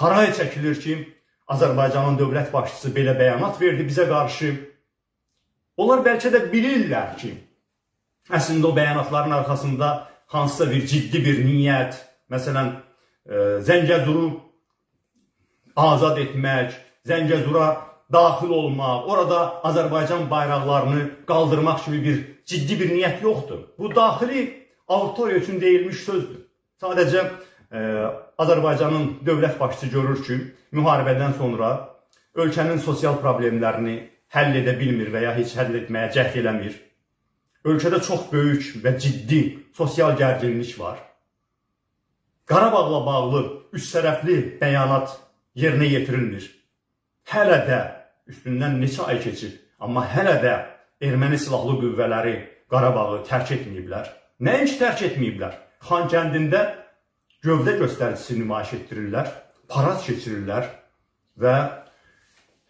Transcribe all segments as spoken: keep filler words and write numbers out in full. Haray çəkilir ki, Azərbaycanın dövlət başçısı belə bəyanat verdi bizə qarşı. Onlar bəlkə də bilirlər ki, əslində o bəyanatların arxasında hansısa bir ciddi bir niyyət, məsələn, Zəngəzuru azad etmək, Zəngəzura daxil olmaq, orada Azərbaycan bayraqlarını qaldırmaq kimi bir ciddi bir niyyət yoxdur. Bu daxili auditoriya üçün deyilmiş sözdür. Sadəcə e, Azərbaycanın dövlət başçısı görür ki, müharibədən sonra ölkənin sosial problemlərini həll edə bilmir və ya heç həll etməyə cəhd eləmir. Ölkədə çox böyük və ciddi sosial gərginlik var. Qarabağla bağlı üç tərəfli bəyanat yerinə yetirilmir. Hələ də üstündən neçə ay keçir, amma hələ də erməni silahlı qüvvələri Qarabağı tərk etməyiblər. Nəinki tərk etməyiblər? Xankəndində gövdə göstəricisi nümayiş etdirirlər, parad keçirirlər və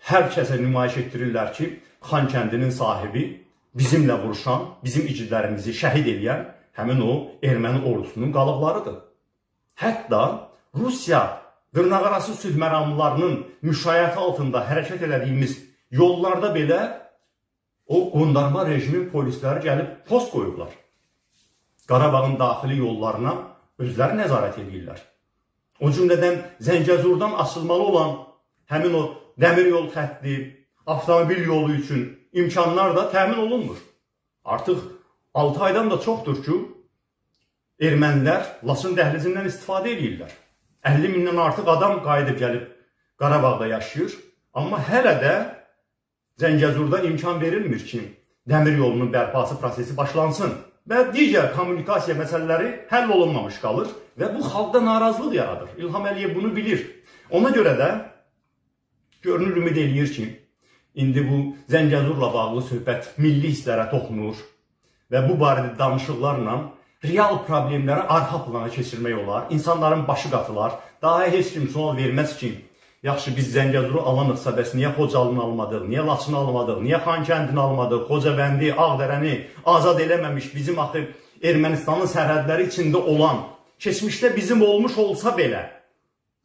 hər kəsə nümayiş etdirirlər ki, Xankəndinin sahibi bizimlə vuruşan, bizim igidlərimizi şəhid eləyən həmin o erməni ordusunun qalıqlarıdır. Hətta Rusiya dırnaqarası sülh məramlarının müşayiəti altında hərəkət elədiyimiz yollarda belə o qondarma rejimin polisləri gəlib post qoyublar. Qarabağın daxili yollarına özləri nəzarət edirlər. O cümlədən Zəngəzurdan açılmalı olan həmin o dəmir yol xətti, avtomobil yolu üçün imkanlar da təmin olunmur. Artıq altı aydan da çoxdur ki, ermənilər Laçın dəhlizindən istifadə edirlər. əlli mindən artıq adam qayıdıb gəlib Qarabağda yaşayır, amma hələ də Zəngəzurda imkan verilmir ki, dəmir yolunun bərpası prosesi başlansın və digər kommunikasiya məsələləri həll olunmamış qalır və bu xalqda narazılıq yaradır. İlham Əliyev bunu bilir. Ona görə də görünür ümid eləyir ki, indi bu Zəngəzurla bağlı söhbət milli hisslərə toxunur və bu barədə danışıqlarla real problemləri arxa plana keçirmək olar, insanların başı qatılar, daha heç kim sual verməz ki, yaxşı, biz Zəngəzuru alanıqsa, bəs niyə Xocalını almadıq, niyə Laçını almadıq, niyə Xankəndini almadıq, Xocavəndi, Ağdərəni azad eləməmiş, bizim axı Ermənistanın sərhədləri içində olan, keçmişdə bizim olmuş olsa belə,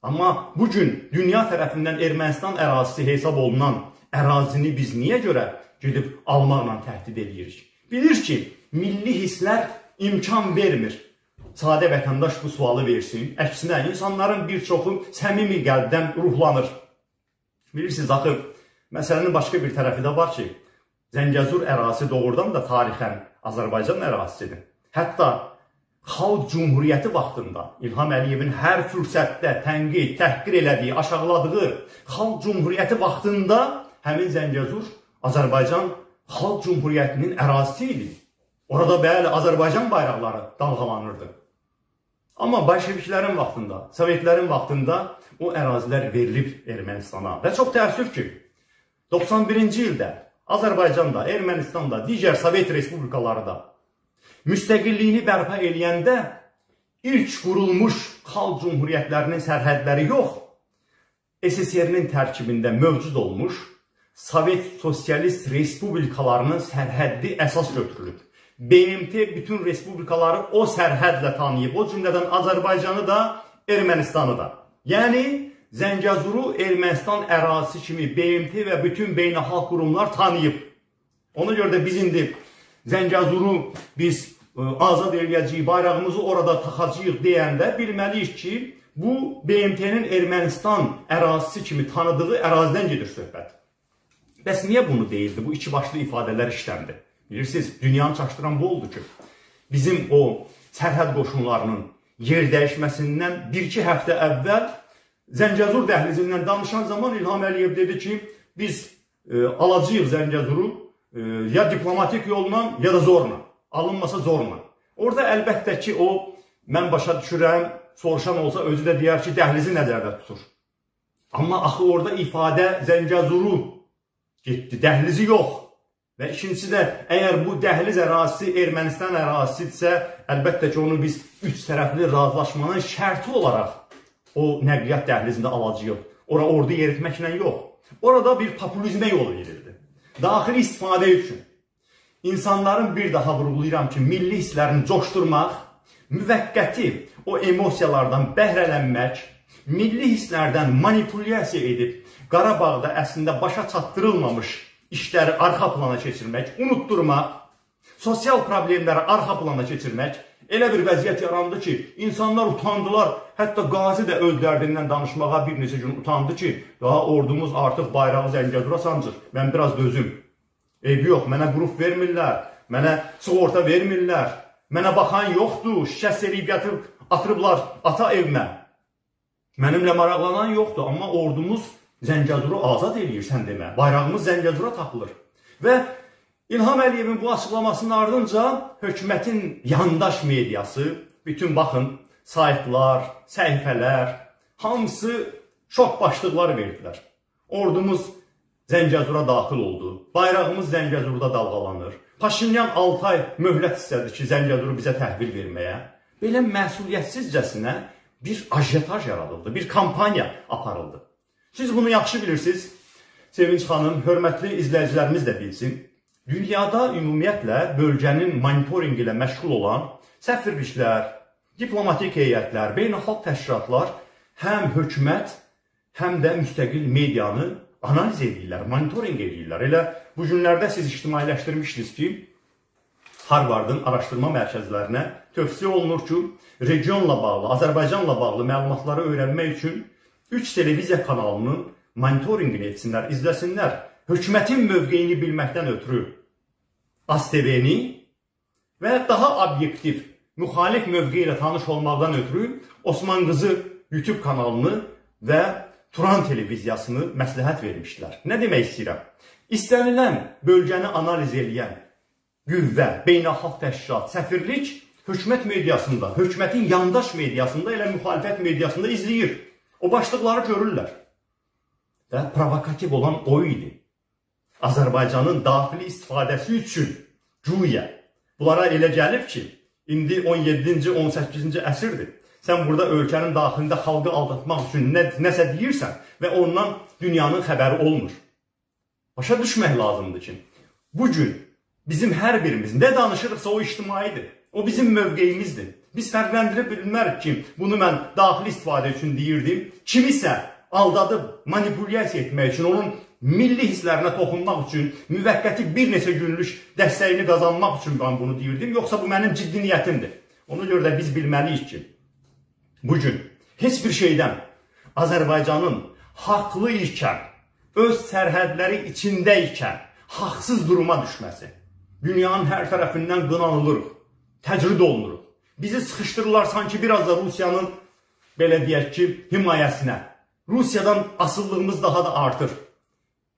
amma bugün dünya tərəfindən Ermənistan ərazisi hesab olunan ərazini biz niyə görə gedib almaqla təhdid edirik? Bilir ki, milli hisslər imkan vermir. Sadə vətəndaş bu sualı versin, əksinə insanların bir çoxu səmimi qəlbdən ruhlanır. Bilirsiniz, axı, məsələnin başqa bir tərəfi də var ki, Zəngəzur ərazisi doğrudan da tarixən Azərbaycan ərazisidir. Hətta Xalq Cumhuriyyəti vaxtında İlham Əliyevin hər fürsətdə tənqid, təhqir elədiyi, aşağıladığı Xalq Cumhuriyyəti vaxtında həmin Zəngəzur Azərbaycan Xalq Cumhuriyyətinin ərazisi idi. Orada bəli Azərbaycan bayraqları dalğalanırdı. Amma bolşeviklərin vaxtında, sovetlərin vaxtında o ərazilər verilib Ermənistana. Və çox təəssüf ki, doxsan birinci ildə Azərbaycanda, Ermənistanda, digər sovet respublikaları da müstəqilliyini bərpa eləyəndə ilk qurulmuş xalq cumhuriyyətlərinin sərhədləri yox, S S R-nin tərkibində mövcud olmuş sovet sosialist respublikalarının sərhəddi əsas götürülüb. B M T bütün respublikaları o sərhədlə tanıyıb, o cümlədən Azərbaycanı da, Ermənistanı da. Yəni, Zəngəzuru Ermənistan ərazisi kimi B M T və bütün beynəlxalq qurumlar tanıyıb. Ona görə də biz indi Zəngəzuru biz ə, azad eləyəcəyik, bayrağımızı orada taxacağıq deyəndə bilməliyik ki, bu B M T-nin Ermənistan ərazisi kimi tanıdığı ərazidən gedir söhbət. Bəs niyə bunu deyildi, bu iki başlı ifadələr işləndi? Bilirsiniz, dünyanı çaşdıran bu oldu ki, bizim o sərhəd qoşunlarının yer dəyişməsindən bir-iki həftə əvvəl Zəngəzur dəhlizindən danışan zaman İlham Əliyev dedi ki, biz e, alacağıq Zəngəzuru e, ya diplomatik yolla, ya da zorla, alınmasa zorla. Orada əlbəttə ki, o, mən başa düşürəm, soruşan olsa özü də deyər ki, dəhlizi nəzərdə tutur. Amma axı orada ifadə Zəngəzuru getdi, dəhlizi yox. Və ikincisi də, əgər bu dəhliz ərazisi Ermənistan ərazisidirsə, əlbəttə ki, onu biz üç tərəfli razılaşmanın şərti olaraq o nəqliyyat dəhlizində alacağıq. Ora ordu yeritməklə yox. Orada bir popülizmə yolu verildi. Daxili istifadə üçün. İnsanların bir daha vurğulayıram ki, milli hisslərini coşdurmaq, müvəqqəti o emosiyalardan bəhrələnmək, milli hisslərdən manipulyasiya edib Qarabağda əslində başa çatdırılmamış işləri arxa plana keçirmək, unutturmaq, sosial problemləri arxa plana keçirmək, elə bir vəziyyət yarandı ki, insanlar utandılar, hətta qazi də öz dərdindən danışmağa bir neçə gün utandı ki, daha ordumuz artıq bayrağı Zəngəzura sancır, mən biraz dözüm. Eybi yox, mənə qrup vermirlər, mənə sığorta vermirlər, mənə baxan yoxdur, şikəs eləyib yatırıb atırıblar ata evimə. Mənimlə maraqlanan yoxdur, amma ordumuz Zəngəzuru azad eləyir sən demə, bayrağımız Zəngəzura tapılır və İlham Əliyevin bu açıqlamasının ardınca hökumətin yandaş mediası, bütün baxın, saytlar, səhifələr, hamısı şok başlıqlar verdilər. Ordumuz Zəngəzura daxil oldu, bayrağımız Zəngəzurda dalğalanır, Paşinyan altı ay möhlət istədi ki, Zəngəzuru bizə təhvil verməyə. Belə məsuliyyətsizcəsinə bir ajiyataj yaradıldı, bir kampaniya aparıldı. Siz bunu yaxşı bilirsiniz, Sevinç xanım, hörmətli izləyicilərimiz də bilsin. Dünyada ümumiyyətlə bölgənin monitoring ilə məşğul olan səfirliklər, diplomatik heyətlər, beynəlxalq təşkilatlar həm hökumət, həm də müstəqil medianı analiz edirlər, monitoring edirlər. Elə bu günlərdə siz ictimailəşdirmişdiniz ki, Harvardın araşdırma mərkəzlərinə tövsiyə olunur ki, regionla bağlı, Azərbaycanla bağlı məlumatları öyrənmək üçün üç televiziya kanalının monitoringini etsinlər, izləsinlər. Hökumətin mövqeyini bilməkdən ötürü A S T V-ni və daha obyektiv, müxalif mövqeyi ilə tanış olmaqdan ötürü Osman Qızı YouTube kanalını və Turan televiziyasını məsləhət vermişdilər. Nə demək istəyirəm? İstənilən bölgəni analiz eləyən qüvvə, beynəlxalq təşkilat, səfirlik hökumət mediasında, hökumətin yandaş mediasında elə müxalifət mediasında izləyir. O başlıqları görürlər və provokativ olan o idi. Azərbaycanın daxili istifadəsi üçün güya. Bunlara elə gəlib ki, indi on yeddinci on səkkizinci əsrdir. Sən burada ölkənin daxilində xalqı aldatmaq üçün nə, nəsə deyirsən və ondan dünyanın xəbəri olmur. Başa düşmək lazımdır ki, bugün bizim hər birimiz nə danışırıqsa o ictimaidir. O bizim mövqeyimizdir. Biz fərqləndirə bilmərik ki, bunu mən daxili istifadə üçün deyirdim, kimisə aldadıb manipulyasiya etmək üçün onun milli hisslərinə toxunmaq üçün, müvəqqəti bir neçə günlük dəstəyini qazanmaq üçün mən bunu deyirdim, yoxsa bu mənim ciddi niyyətimdir. Ona görə də biz bilməliyik ki, bugün heç bir şeydən Azərbaycanın haqlı ikən, öz sərhədləri içində ikən haqsız duruma düşməsi, dünyanın hər tərəfindən qınanılırıq, təcrid olunuruq. Bizi sıxışdırırlar sanki biraz da Rusiyanın, belə deyək ki, himayəsinə. Rusiyadan asıllığımız daha da artır.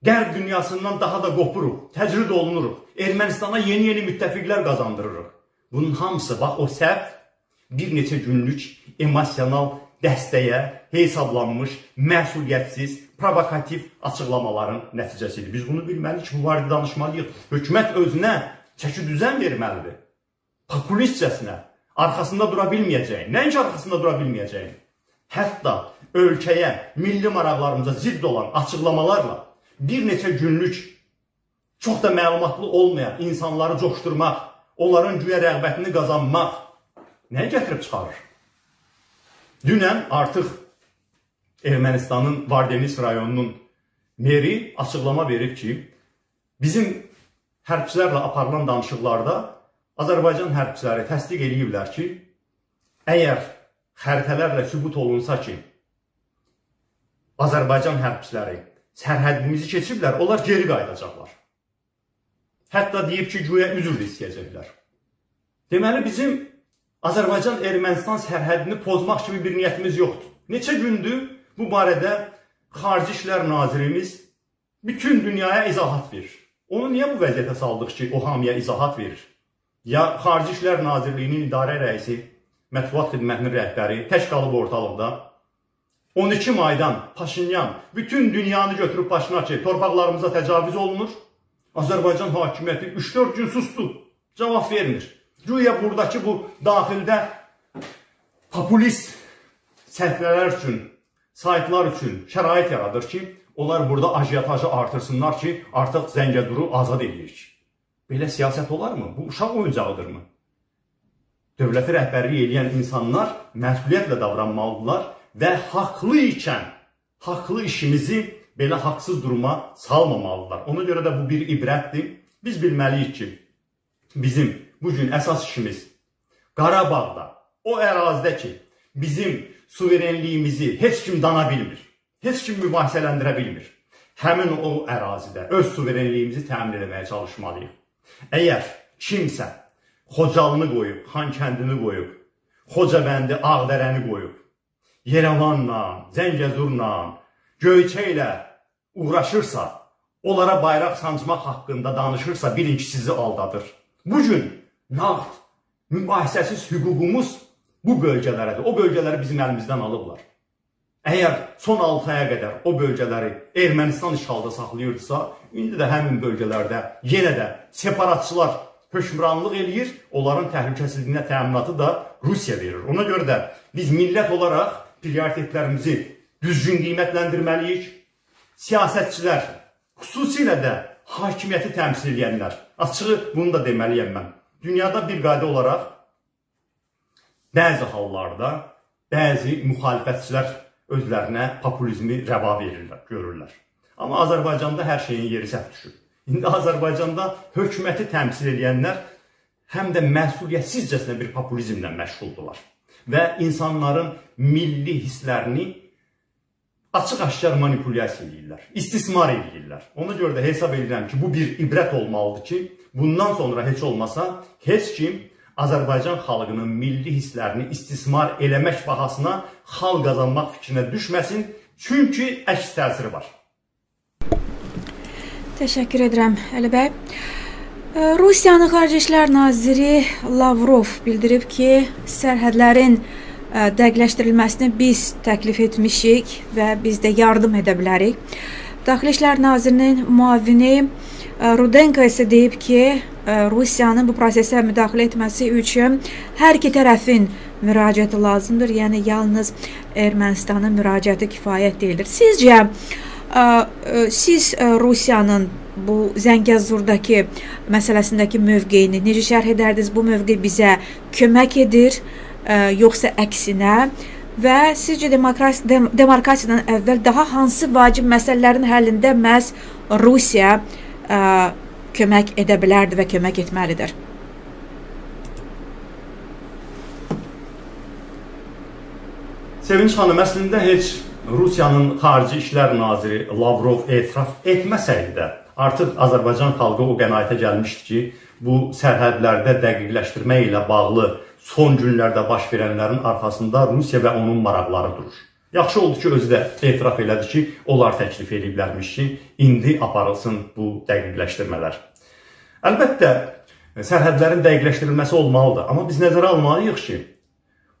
Qərb dünyasından daha da qopuruq, təcrid olunuruq, Ermənistana yeni-yeni müttəfiqlər qazandırırıq. Bunun hamısı, bax, o səhv bir neçə günlük emosional dəstəyə hesablanmış, məsuliyyətsiz, provokativ açıqlamaların nəticəsidir. Biz bunu bilməliyik ki, bu barədə danışmalıyıq. Hökumət özünə çəki düzən verməlidir. Populistcəsinə, arxasında dura bilməyəcəyin, nəinki arxasında dura bilməyəcəyin, hətta ölkəyə, milli maraqlarımıza zidd olan açıqlamalarla bir neçə günlük çox da məlumatlı olmayan insanları coşdurmaq, onların güya rəğbətini qazanmaq nəyə gətirib çıxarır? Dünən artıq Ermənistanın Vardeniz rayonunun meri açıqlama verib ki, bizim hərbçilərlə aparılan danışıqlarda Azərbaycan hərbçiləri təsdiq ediblər ki, əgər xəritələrlə sübut olunsa ki, Azərbaycan hərbçiləri sərhədimizi keçiblər, onlar geri qayıdacaqlar. Hətta deyib ki, güya üzr də istəyəcəklər. Deməli, bizim Azərbaycan-Ermənistan sərhədini pozmaq kimi bir niyyətimiz yoxdur. Neçə gündür bu barədə Xarici İşlər Nazirimiz bütün dünyaya izahat verir. Onu niyə bu vəziyyətə saldıq ki, o hamıya izahat verir? Ya Xarici İşlər Nazirliyinin idarə rəisi, mətbuat xidmətinin rəhbəri, tək qalıb ortalıqda, on iki maydan Paşinyan bütün dünyanı götürüb başına ki, torpaqlarımıza təcavüz olunur. Azərbaycan hakimiyyəti üç dörd gün sustu, cavab vermir. Güya buradakı bu daxildə populist səhvələr üçün, saytlar üçün şərait yaradır ki, onlar burada ajiyatajı artırsınlar ki, artıq Zəngəzuru azad edirik. Belə siyasət olarmı? Bu uşaq oyuncağıdırmı? Dövləti rəhbərlik eləyən insanlar məsuliyyətlə davranmalıdırlar ve haklı iken haklı işimizi böyle haksız duruma salmamalıdırlar. Ona göre de bu bir ibrətdir. Biz bilmeliyiz ki bizim bugün esas işimiz Qarabağda, o ərazidə ki bizim suverenliyimizi heç kim dana bilmir, heç kim mübahisələndirə bilmir. Həmin o ərazidə öz suverenliyimizi təmin etməyə çalışmalıyıq. Əgər kimsə Xocalını qoyub, Xankəndini qoyub, Xocavəndi, Ağdərəni qoyub, Yerevanla, Zəngəzurla, Göyçə ilə uğraşırsa, onlara bayraq sancmaq haqqında danışırsa, bilin ki, sizi aldadır. Bugün nağd, mübahisəsiz hüququmuz bu bölgələrədir. O bölgələri bizim əlimizdən alıblar. Əgər son altı aya qədər o bölgələri Ermənistan işğalda saxlayırsa, indi də həmin bölgələrdə yenə də separatçılar hökmranlıq eləyir, onların təhlükəsizliyinə təminatı da Rusiya verir. Ona görə də biz millət olaraq prioritetlərimizi düzgün qiymətləndirməliyik. Siyasətçilər, xüsusilə də hakimiyyəti təmsil edənlər, açığı bunu da deməliyəm mən. Dünyada bir qayda olaraq bəzi hallarda bəzi müxalifətçilər özlərinə populizmi rəva verirlər, görürlər. Amma Azərbaycanda hər şeyin yeri səhv düşür. İndi Azərbaycanda hökuməti təmsil edənlər həm də məsuliyyətsizcəsinə bir populizmlə məşğuldurlar. Və insanların milli hisslərini açıq-aşkar manipulyasiya edirlər, istismar edirlər. Ona görə də hesab edirəm ki, bu bir ibrət olmalıdır ki, bundan sonra heç olmasa heç kim Azərbaycan xalqının milli hisslərini istismar eləmək bahasına xal qazanmaq fikrinə düşməsin, çünki əks təsiri var. Təşəkkür edirəm, Əli bəy. Rusiyanın Xarici İşlər Naziri Lavrov bildirib ki, sərhədlərin dəqiqləşdirilməsini biz təklif etmişik və biz də yardım edə bilərik. Daxili İşlər Nazirinin müavini Rudenko isə deyib ki, Rusiyanın bu prosesə müdaxilə etməsi üçün hər iki tərəfin müraciəti lazımdır. Yəni, yalnız Ermənistanın müraciəti kifayət deyildir. Sizcə, siz Rusiyanın bu Zəngəzurdakı məsələsindəki mövqeyini necə şərh edərdiniz? Bu mövqey bizə kömək edir, yoxsa əksinə? Və sizcə demarkasiyadan əvvəl daha hansı vacib məsələlərin həllində məhz Rusiya kömək edə bilərdi və kömək etməlidir? Sevinç xanım, əslində heç Rusiyanın Xarici İşlər Naziri Lavrov etiraf etməsəydi də, artıq Azərbaycan xalqı o qənaətə gəlmişdi ki, bu sərhədlərdə dəqiqləşdirmə ilə bağlı son günlərdə baş verənlərin arxasında Rusiya və onun maraqları durur. Yaxşı oldu ki, özü də etiraf elədi ki, onlar təklif ediblərmiş ki, indi aparılsın bu dəqiqləşdirmələr. Əlbəttə, sərhədlərin dəqiqləşdirilməsi olmalıdır. Amma biz nəzərə almalıyıq ki,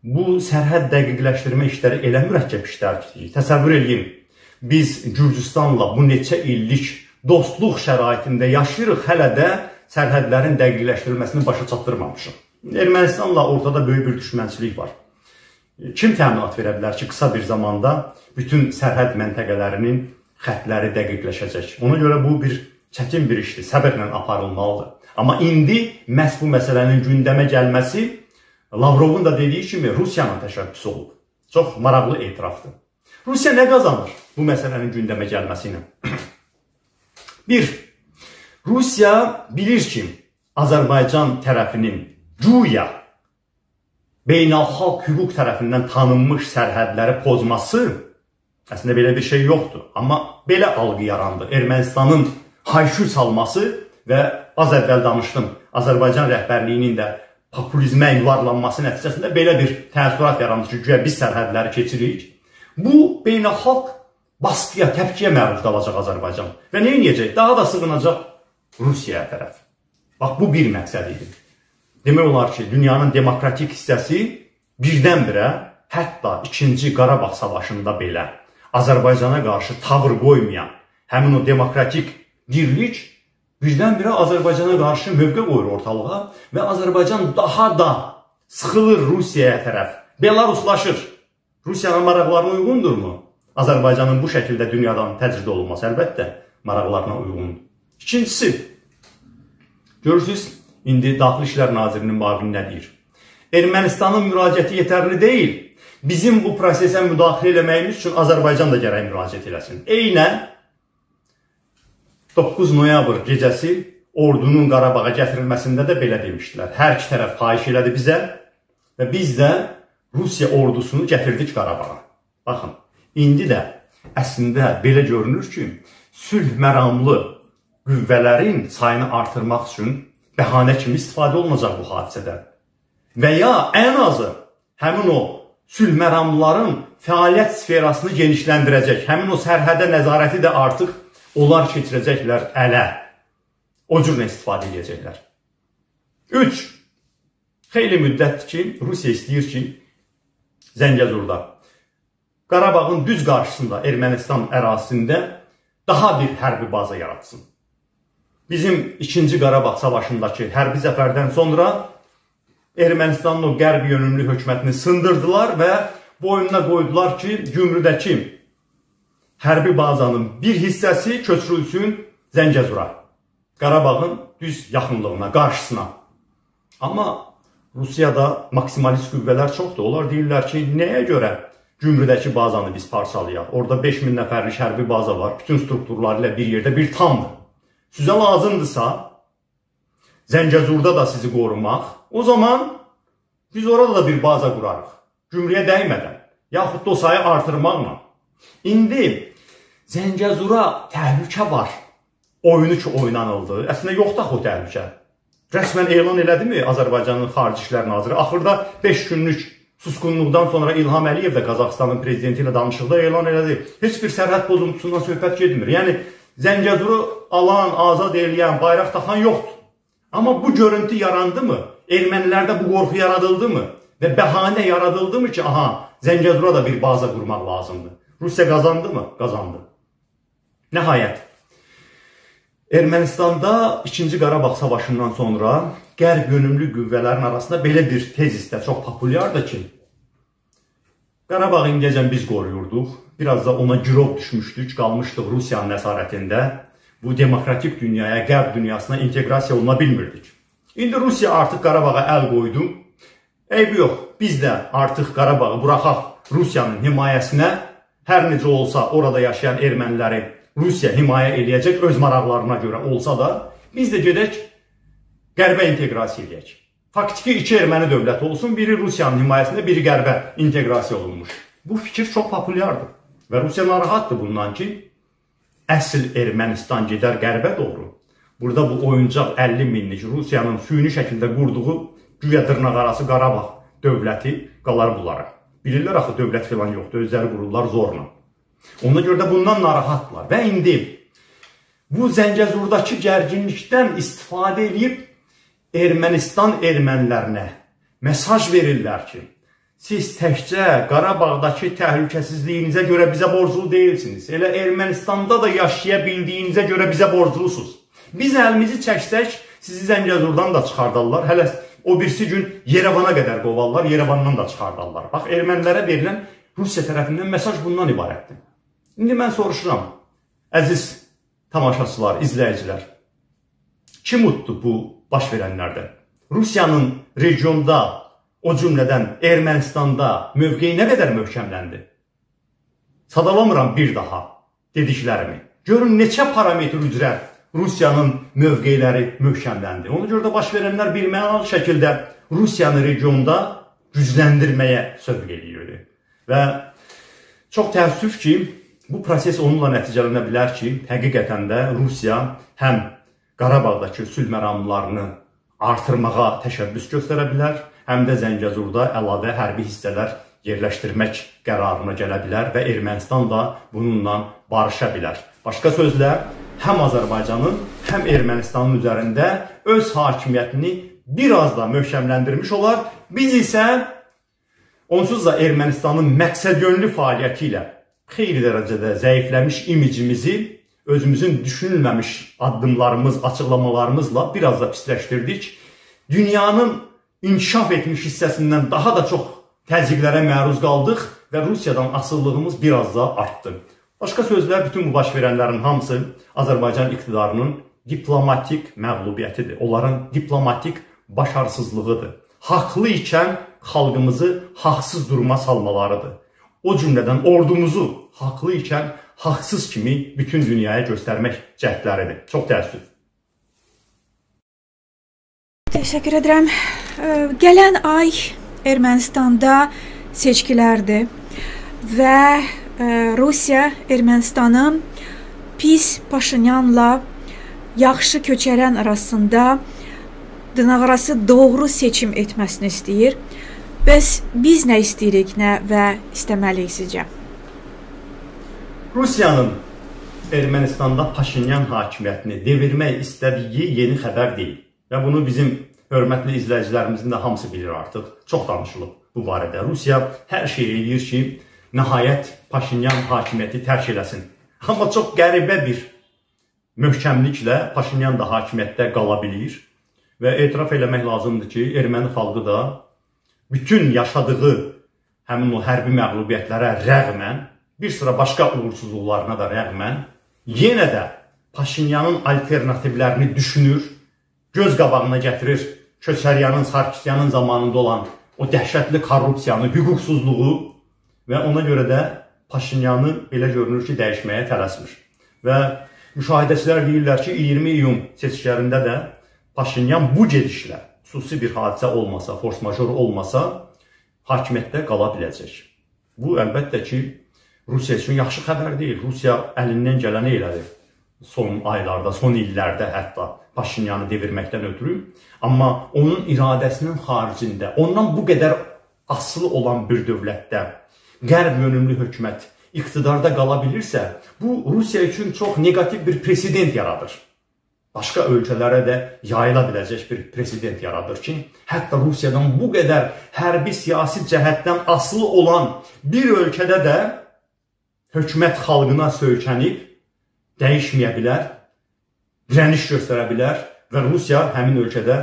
bu sərhəd dəqiqləşdirmə işləri elə mürəkkəb işlərdir. Təsəvvür edin, biz Gürcüstanla bu neçə illik dostluq şəraitində yaşayırıq, hələ də sərhədlərin dəqiqləşdirilməsini başa çatdırmamışıq. Ermənistanla ortada böyük bir düşmənçilik var. Kim təminat verə bilər ki, qısa bir zamanda bütün sərhəd məntəqələrinin xətləri dəqiqləşəcək? Ona görə bu bir çətin bir işdir, səbirlə aparılmalıdır. Amma indi məhz bu məsələnin gündəmə gəlməsi Lavrovun da dediyi kimi Rusiyanın təşəbbüsü olub. Çox maraqlı etirafdır. Rusiya nə qazanır bu məsələnin gündəmə gəlməsi ilə? Bir, Rusiya bilir ki, Azərbaycan tərəfinin güya beynəlxalq hüquq tərəfindən tanınmış sərhədləri pozması əslində belə bir şey yoxdur. Amma belə algı yarandı. Ermənistanın haykür salması və az əvvəl danışdım, Azərbaycan rəhbərliyinin də populizmə yuvarlanması nəticəsində belə bir təəssürat yarandı ki, güya biz sərhədləri keçirik. Bu beynəlxalq baskıya, təpkiyə məruz qalacaq Azərbaycan. Və nə edəcək? Daha da sığınacaq Rusiyaya tərəf. Bax, bu bir məqsəd idi. Demək olar ki, dünyanın demokratik hissəsi birdən-birə, hətta ikinci Qarabağ savaşında belə Azərbaycana qarşı tavır qoymayan həmin o demokratik dirlik birdən-birə Azərbaycana qarşı mövqe qoyur ortalığa və Azərbaycan daha da sıxılır Rusiyaya tərəf, belaruslaşır. Rusiyanın maraqlarına uyğundurmu? Azərbaycanın bu şəkildə dünyadan təcrid olunması əlbəttə maraqlarına uyğundur. İkincisi, görürsünüz, İndi Daxili İşlər Nazirinin müavini nə deyir? Ermənistanın müraciəti yetərli deyil. bizim bu prosesə müdaxilə eləməyimiz üçün Azərbaycan da gərək müraciət eləsin. Eynən doqquz noyabr gecəsi ordunun Qarabağa gətirilməsində də belə demişdilər. Hər iki tərəf xahiş elədi bizə və biz də Rusiya ordusunu gətirdik Qarabağa. Baxın, indi də əslində belə görünür ki, sülh məramlı qüvvələrin sayını artırmaq üçün bəhanə kimi istifadə olunacaq bu hadisədən. Və ya ən azı həmin o sülh məramlıların fəaliyyət sferasını genişləndirəcək. Həmin o sərhədə nəzarəti də artıq onlar keçirəcəklər ələ. O cürlə istifadə edəcəklər. üç. Xeyli müddətdir ki, Rusiya istəyir ki, Zəngəzurda, Qarabağın düz qarşısında, Ermənistan ərazisində daha bir hərbi baza yaratsın. Bizim ikinci Qarabağ savaşındakı hərbi zəfərdən sonra Ermənistanın o qərb yönümlü hökumətini sındırdılar və boynuna qoydular ki, Gümrüdəki hərbi bazanın bir hissəsi köçürülsün Zəngəzura, Qarabağın düz yaxınlığına, qarşısına. Amma Rusiyada maksimalist qüvvələr çoxdur. Onlar deyirlər ki, nəyə görə Gümrüdəki bazanı biz parçalayaq? Orada beş min nəfərlik hərbi baza var, bütün strukturları ilə bir yerdə bir tamdır. Sizə lazımdırsa, Zəngəzurda da sizi qorumaq, o zaman biz orada da bir baza qurarıq. Gümrüyə dəymədən, yaxud da o sayı artırmaqla. İndi Zəngəzura təhlükə var. Oyunu ki oynanıldı. Əslində yoxdur o təhlükə. Rəsmən elan elədimi Azərbaycanın Xarici İşlər Naziri? Axırda beş günlük susqunluqdan sonra İlham Əliyev də Qazaxıstanın prezidenti ilə danışıqda elan elədi. Heç bir sərhəd pozuntusundan söhbət gedmir. Yəni Zəngəzuru alan, azad eləyən, bayraq taxan yoxdur. Amma bu görüntü yarandı mı? Ermənilərdə bu qorxu yaradıldı mı? Və bəhanə yaradıldı mı ki, aha, Zəngəzura da bir baza qurmaq lazımdır. Rusiya qazandı mı? Qazandı. Nəhayət, Ermənistanda ikinci Qarabağ savaşından sonra qərb yönümlü qüvvələrin arasında belə bir tezisdə çox populyardır ki, Qarabağı indiyəcən biz qoruyurduq, biraz da ona girov düşmüşdük, qalmışdıq Rusiyanın əsarətində, bu demokratik dünyaya, qərb dünyasına inteqrasiya oluna bilmirdik. İndi Rusiya artıq Qarabağa əl qoydu. Eybi yox, biz də artıq Qarabağı buraxaq Rusiyanın himayəsinə. Hər necə olsa orada yaşayan erməniləri Rusiya himayə eləyəcək, öz maraqlarına görə olsa da, biz də gedək qərbə inteqrasiya eləyək. Faktiki iki erməni dövləti olsun, biri Rusiyanın himayəsində, biri qərbə inteqrasiya olunmuş. Bu fikir çox populyardır və Rusiya narahatdır bundan ki, əsl Ermənistan gedər qərbə doğru. Burada bu oyuncaq əlli minlik Rusiyanın süni şəkildə qurduğu güya dırnaqarası Qarabağ dövləti qalar bunlara. Bilirlər axı dövlət filan yoxdur, özləri qururlar zorla. Ona görə də bundan narahatdırlar. Və indi bu Zəngəzurdakı gərginlikdən istifadə edib Ermənistan ermənilərinə mesaj verirlər ki, siz təkcə Qarabağdakı təhlükəsizliyinizə görə bizə borclu deyilsiniz. Elə Ermənistanda da yaşaya bildiyinizə görə bizə borclusunuz. Biz əlimizi çəksək, sizi Zəngəzurdan da çıxardarlar. Hələ o birisi gün Yerevana qədər qovarlar, Yerevandan da çıxardarlar. Bax, ermənilərə verilən Rusiya tərəfindən mesaj bundan ibarətdir. İndi mən soruşuram, əziz tamaşaçılar, izləyicilər, kim uddu bu baş verənlərdə? Rusiyanın regionda, o cümlədən Ermənistanda mövqeyi nə qədər möhkəmləndi? Sadalamıram bir daha dediklərimi. Görün, neçə parametr üzrə Rusiyanın mövqeyləri möhkəmləndi. Ona görə də baş verənlər bir mənalı şəkildə Rusiyanı regionda gücləndirməyə sövq eləyirdi. Və çox təəssüf ki, bu proses onunla nəticələnə bilər ki, həqiqətən də Rusiya həm Qarabağdakı sülh məramlarını artırmağa təşəbbüs göstərə bilər, həm də Zəngəzurda əlavə hərbi hissələr yerləşdirmək qərarına gələ bilər və Ermənistan da bununla barışa bilər. Başqa sözlə, həm Azərbaycanın, həm Ermənistanın üzərində öz hakimiyyətini bir az da möhkəmləndirmiş olar. Biz isə onsuz da Ermənistanın məqsədgönlü fəaliyyəti ilə xeyli dərəcədə zəifləmiş imicimizi özümüzün düşünülməmiş addımlarımız, açıqlamalarımızla bir az da pisləşdirdik. Dünyanın inkişaf etmiş hissəsindən daha da çox təzyiqlərə məruz qaldıq və Rusiyadan asıllığımız bir az da artdı. Başqa sözlər, bütün bu baş verənlərin hamısı Azərbaycan iqtidarının diplomatik məğlubiyyətidir. Onların diplomatik başarısızlığıdır. Haqlı ikən xalqımızı haqsız duruma salmalarıdır. O cümlədən ordumuzu haqlı ikən haqsız kimi bütün dünyaya göstərmək cəhdləridir. Çox təəssüf. Təşəkkür edirəm. Gələn ay Ermənistanda seçkilərdir və Rusiya Ermənistanı pis Paşinyanla yaxşı Köçəryan arasında dınaqarası doğru seçim etməsini istəyir. Bəs biz nə istəyirik, nə və istəməliyik sizcə? Rusiyanın Ermənistanda Paşinyan hakimiyyətini devirmək istədiyi yeni xəbər deyil. Və bunu bizim hörmətli izləyicilərimizin də hamısı bilir artıq. Çox danışılıb bu barədə. Rusiya hər şey eləyir ki, nəhayət Paşinyan hakimiyyəti tərk eləsin. Amma çox qəribə bir möhkəmliklə Paşinyan da hakimiyyətdə qala bilir. Və etiraf eləmək lazımdır ki, erməni xalqı da bütün yaşadığı həmin o hərbi məğlubiyyətlərə rəğmən, bir sıra başqa uğursuzluqlarına da rəğmən, yenə də Paşinyanın alternativlərini düşünür, göz qabağına gətirir, Köçəryanın, Sarkisyanın zamanında olan o dəhşətli korrupsiyanı, hüquqsuzluğu və ona görə də Paşinyanı belə görünür ki, dəyişməyə tələsmir. Və müşahidəçilər deyirlər ki, iyirmi iyun seçkilərində də Paşinyan bu gedişlə, xüsusi bir hadisə olmasa, fors major olmasa, hakimiyyətdə qala biləcək. Bu, əlbəttə ki, Rusiya üçün yaxşı xəbər deyil. Rusiya əlindən gələni elədi son aylarda, son illərdə hətta Paşinyanı devirməkdən ötürü. Amma onun iradəsinin xaricində, ondan bu qədər asılı olan bir dövlətdə, qərb yönümlü hökumət iqtidarda qala bilirsə, bu, Rusiya üçün çox negativ bir president yaradır. Başqa ölkələrə də yayıla biləcək bir president yaradır ki, hətta Rusiyadan bu qədər hərbi siyasi cəhətdən asılı olan bir ölkədə də hökumət xalqına söykənib, dəyişməyə bilər, direniş göstərə bilər və Rusiya həmin ölkədə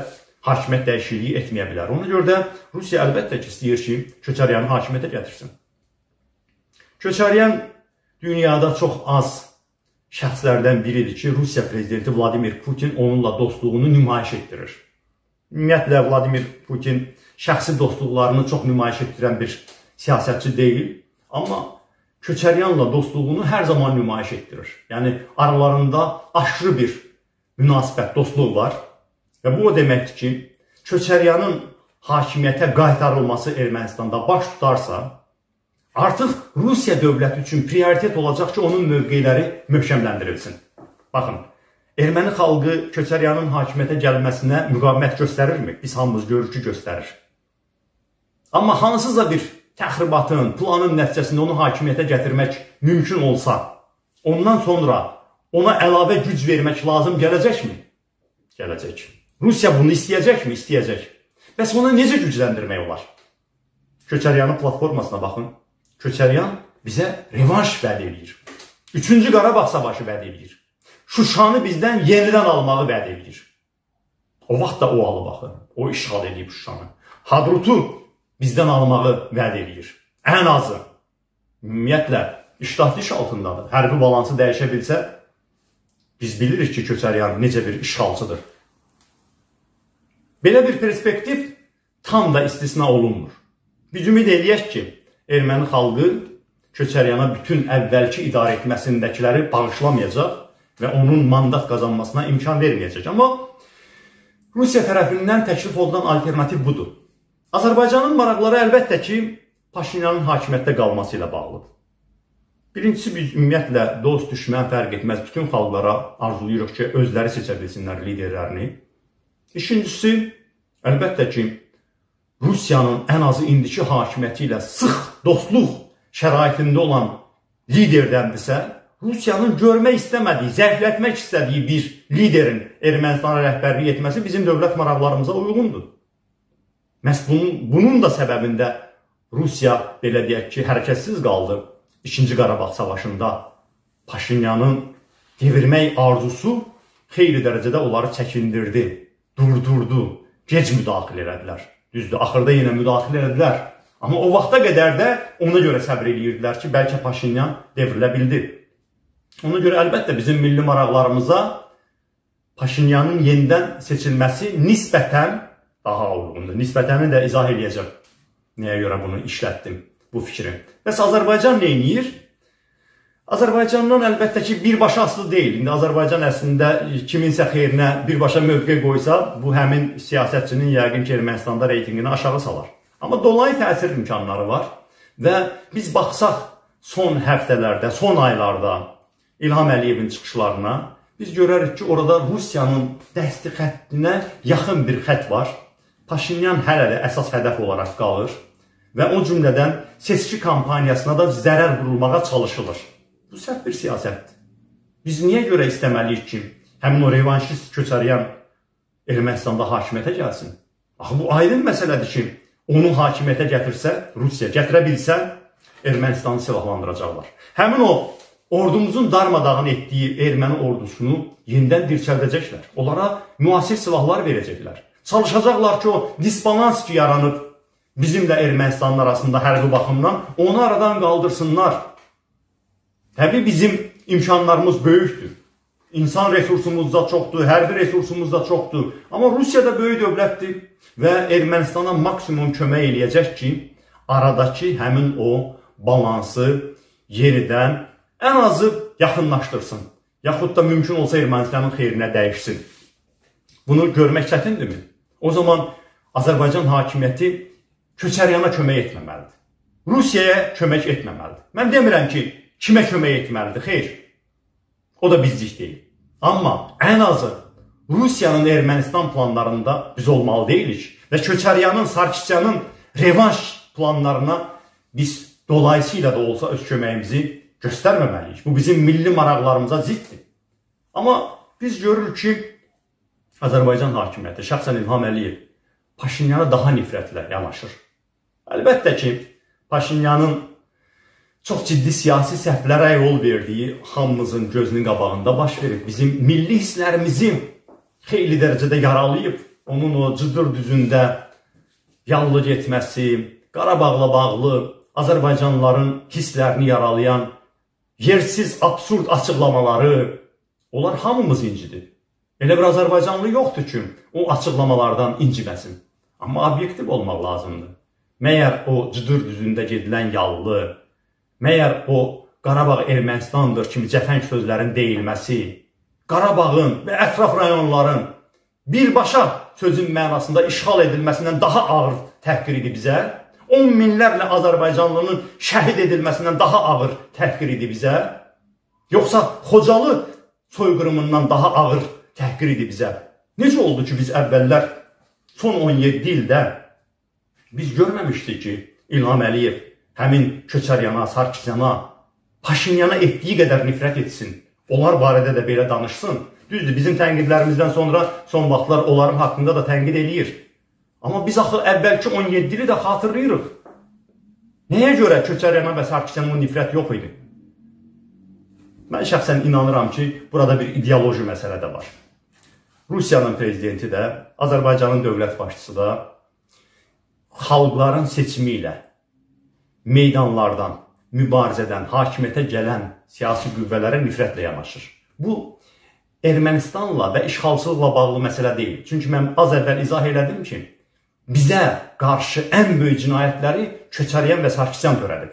hakimiyyət dəyişikliyi etməyə bilər. Ona görə də Rusiya əlbəttə ki, istəyir ki, Köçəryanı hakimiyyətə gətirsin. Köçəryan dünyada çox az şəxslərdən biridir ki, Rusiya prezidenti Vladimir Putin onunla dostluğunu nümayiş etdirir. Ümumiyyətlə, Vladimir Putin şəxsi dostluqlarını çox nümayiş etdirən bir siyasətçi deyil, amma Köçəryanla dostluğunu hər zaman nümayiş etdirir. Yəni, aralarında aşırı bir münasibət, dostluq var və bu o deməkdir ki, Köçəryanın hakimiyyətə qaytarılması Ermənistanda baş tutarsa, artıq Rusiya dövləti üçün prioritet olacaq ki, onun mövqeləri möhkəmləndirilsin. Baxın, erməni xalqı Köçəryanın hakimiyyətə gəlməsinə müqavimət göstərirmi? Biz hamımız görür ki, göstərir. Amma hansısa bir təxribatın, planın nəticəsində onu hakimiyyətə gətirmək mümkün olsa, ondan sonra ona əlavə güc vermək lazım gələcəkmi? Gələcək. Rusiya bunu istəyəcəkmi? İstəyəcək. Bəs ona necə gücləndirmək olar? Köçəryanın platformasına baxın. Köçəryan bizə revanş vəd edir. Üçüncü Qarabağ savaşı vəd edir. Şuşanı bizdən yenidən almağı vəd edir. O vaxt da o alı baxır. O işğal edib Şuşanı. Hadrutu bizdən almağı vəd edir. Ən azı. Ümumiyyətlə, iştahlı iş altındadır. Hərbi balansı dəyişə bilsə, biz bilirik ki, Köçəryan necə bir işğalçıdır. Belə bir perspektiv tam da istisna olunmur. Biz ümid eləyək ki, erməni xalqı Köçəryana bütün əvvəlki idarə etməsindakiləri bağışlamayacaq və onun mandat qazanmasına imkan verməyəcək. Amma Rusiya tərəfindən təklif olunan alternativ budur. Azərbaycanın maraqları əlbəttə ki, Paşinyanın hakimiyyətdə qalması ilə bağlıdır. Birincisi, biz ümumiyyətlə dost, düşmən fərq etməz bütün xalqlara arzulayırıq ki, özləri seçə bilsinlər liderlərini. İkincisi, əlbəttə ki, Rusiyanın ən azı indiki hakimiyyəti ilə sıx dostluq şəraitində olan liderdəndirsə, Rusiyanın görmək istəmədiyi, zəiflətmək istədiyi bir liderin Ermənistana rəhbərlik etməsi bizim dövlət maraqlarımıza uyğundur. Məhz bunun, bunun da səbəbində Rusiya, belə deyək ki, hərəkətsiz qaldı İkinci Qarabağ savaşında. Paşinyanın devirmək arzusu xeyli dərəcədə onları çəkindirdi, durdurdu, gec müdaxilə elədilər. Düzdür, axırda yenə müdaxilə edilər. Amma o vaxta qədər də ona görə səbr edirdilər ki, bəlkə Paşinyan devrilə bildi. Ona görə əlbəttə bizim milli maraqlarımıza Paşinyanın yenidən seçilməsi nisbətən daha uyğundur. Nisbətəni də izah edəcəm. Nəyə görə bunu işlətdim, bu fikri? Bəs Azərbaycan nə eləyir? Azərbaycandan əlbəttə ki, birbaşa asılı deyil. İndi Azərbaycan əslində kiminsə xeyrinə birbaşa mövqe qoysa, bu həmin siyasətçinin yəqin ki, Ermənistanda reytingini aşağı salar. Amma dolayı təsir imkanları var və biz baxsaq son həftələrdə, son aylarda İlham Əliyevin çıxışlarına, biz görərik ki, orada Rusiyanın dəsti xəttinə yaxın bir xət var. Paşinyan hələ də əsas hədəf olaraq qalır və o cümlədən seçki kampaniyasına da zərər vurulmağa çalışılır. Bu səhv bir siyasətdir. Biz niyə görə istəməliyik ki, həmin o revanşist Köçəryan Ermənistanda hakimiyyətə gəlsin? Axı, bu aydın məsələdir ki, onu hakimiyyətə gətirsə, Rusiya gətirə bilsə, Ermənistanı silahlandıracaqlar. Həmin o ordumuzun darmadağın etdiyi erməni ordusunu yenidən dirçəldəcəklər. Onlara müasir silahlar verəcəklər. Çalışacaqlar ki, o disbalans ki yaranıb bizimlə Ermənistan arasında hərbi baxımdan, onu aradan qaldırsınlar. Təbii bizim imkanlarımız böyükdür. İnsan resursumuz da çoxdur, hərbi resursumuz da çoxdur. Amma Rusiya da böyük dövlətdir və Ermənistana maksimum kömək eləyəcək ki, aradakı həmin o balansı yenidən ən azı yaxınlaşdırsın. Yaxud da mümkün olsa Ermənistanın xeyrinə dəyişsin. Bunu görmək çətindirmi? O zaman Azərbaycan hakimiyyəti Köçəryana kömək etməməlidir. Rusiyaya kömək etməməlidir. Mən demirəm ki, kimə kömək etməlidir? Xeyr, o da bizlik deyil. Amma ən azı Rusiyanın Ermənistan planlarında biz olmalı deyilik və Köçəryanın, Sarkisyanın revanş planlarına biz dolayısıyla da olsa öz köməyimizi göstərməməliyik. Bu bizim milli maraqlarımıza ziddir. Amma biz görürük ki, Azərbaycan hakimiyyəti, şəxsən İlham Əliyev, Paşinyana daha nifrətlə yanaşır. Əlbəttə ki, Paşinyanın çox ciddi siyasi səhvlərə yol verdiyi hamımızın gözünün qabağında baş verib. Bizim milli hisslərimizi xeyli dərəcədə yaralayıb. Onun o cıdır düzündə yallı getməsi, Qarabağla bağlı Azərbaycanlıların hisslərini yaralayan yersiz, absurd açıqlamaları, onlar hamımız incidir. Elə bir Azərbaycanlı yoxdur ki, o açıqlamalardan inciməsin. Amma obyektiv olmaq lazımdır. Məyər o cıdır düzündə gedilən yallı, məyər o Qarabağ Ermənistandır kimi cəfəng sözlərin deyilməsi, Qarabağın və ətraf rayonların birbaşa sözün mənasında işğal edilməsindən daha ağır təhqir idi bizə, on minlərlə Azərbaycanlının şəhid edilməsindən daha ağır təhqir idi bizə, yoxsa Xocalı soyqırımından daha ağır təhqir idi bizə. Necə oldu ki, biz əvvəllər son on yeddi ildə biz görməmişdik ki, İlham Əliyev həmin Köçəryana, Sarkisyana, Paşinyana etdiyi qədər nifrət etsin. Onlar barədə də belə danışsın. Düzdür, bizim tənqidlərimizdən sonra son vaxtlar onların haqqında da tənqid eləyir. Amma biz axı əvvəlki on yeddi ili də xatırlayırıq. Nəyə görə Köçəryana və Sarkisyana nifrət yox idi? Mən şəxsən inanıram ki, burada bir ideoloji məsələ də var. Rusiyanın prezidenti də, Azərbaycanın dövlət başçısı da xalqların seçimi ilə meydanlardan, mübarizədən, hakimiyyətə gələn siyasi qüvvələrə nifrətlə yanaşır. Bu, Ermənistanla və işğalçılıqla bağlı məsələ deyil. Çünki mən az əvvəl izah elədim ki, bizə qarşı ən böyük cinayətləri Köçəryan və Sarkisyan törədib.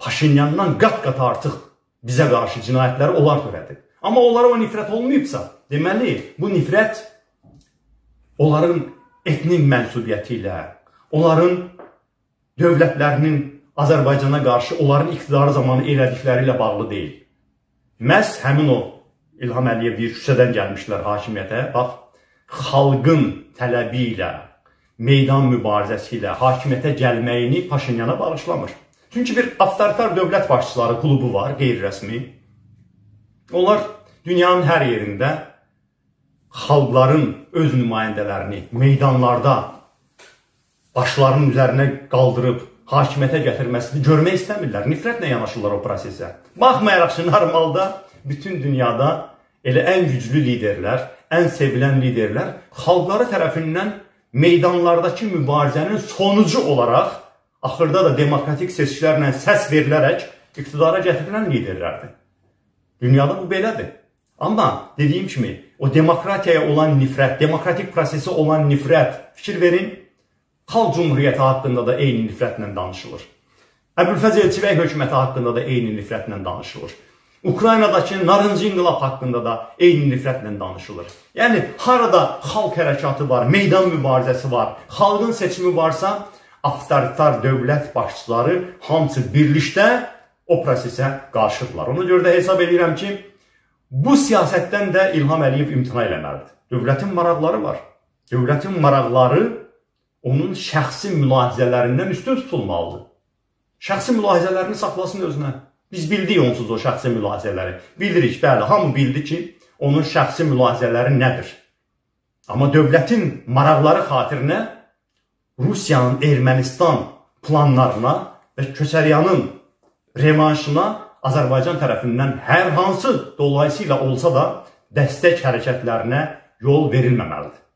Paşinyandan qat-qat artıq bizə qarşı cinayətləri onlar törədib. Amma onlara o nifrət olmayıbsa, deməli, bu nifrət onların etnik mənsubiyyəti ilə, onların dövlətlərinin Azərbaycana qarşı onların iqtidarı zamanı elədikləri ilə bağlı deyil. Məhz həmin o İlham Əliyev bir küçədən gəlmişdilər hakimiyyətə, bax, xalqın tələbi ilə, meydan mübarizəsi ilə hakimiyyətə gəlməyini Paşinyana bağışlamır. Çünki bir avtoritar dövlət başçıları klubu var, qeyri-rəsmi. Onlar dünyanın hər yerində xalqların öz nümayəndələrini meydanlarda başlarının üzərinə qaldırıb hakimiyyətə gətirməsini görmək istəmirlər. Nifrətlə yanaşırlar o prosesə. Baxmayaraq ki, normalda bütün dünyada elə ən güclü liderlər, ən sevilən liderlər xalqları tərəfindən meydanlardakı mübarizənin sonucu olaraq axırda da demokratik seçkilərlə səs verilərək iqtidara gətirilən liderlərdir. Dünyada bu belədir. Amma dediyim kimi, o demokratiyaya olan nifrət, demokratik prosesi olan nifrət, fikir verin, Xalq Cumhuriyyəti haqqında da eyni nifrətlə danışılır. Əbülfəz Elçibəy hökuməti haqqında da eyni nifrətlə danışılır. Ukraynadakı narıncı inqilab haqqında da eyni nifrətlə danışılır. Yəni, harada xalq hərəkatı var, meydan mübarizəsi var, xalqın seçimi varsa, avtoritar dövlət başçıları hamısı birlikdə o prosesə qarşıdırlar. Ona görə də hesab edirəm ki, bu siyasətdən də İlham Əliyev imtina eləməlidir. Dövlətin maraqları var. Dövlətin maraqları onun şəxsi mülahizələrindən üstün tutulmalıdır. Şəxsi mülahizələrini saxlasın özünə. Biz bildik onsuz o şəxsi mülahizələri. Bilirik, bəli, hamı bildi ki, onun şəxsi mülahizələri nədir. Amma dövlətin maraqları xatirinə Rusiyanın Ermənistan planlarına və Köçəryanın revanşına Azərbaycan tərəfindən hər hansı dolayısıyla olsa da dəstək hərəkətlərinə yol verilməməlidir.